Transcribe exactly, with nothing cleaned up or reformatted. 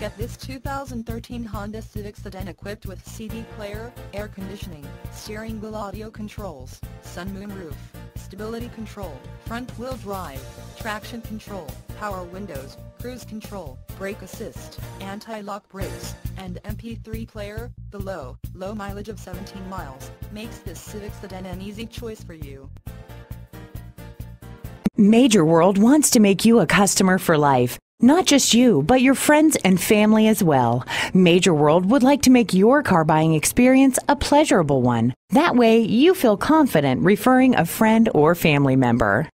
look at this two thousand thirteen Honda Civic sedan equipped with C D player, air conditioning, steering wheel audio controls, sunroof roof, stability control, front wheel drive, traction control, power windows, cruise control, brake assist, anti-lock brakes, and M P three player. The low, low mileage of seventeen miles makes this Civic sedan an easy choice for you. Major World wants to make you a customer for life. Not just you, but your friends and family as well. Major World would like to make your car buying experience a pleasurable one. That way, you feel confident referring a friend or family member.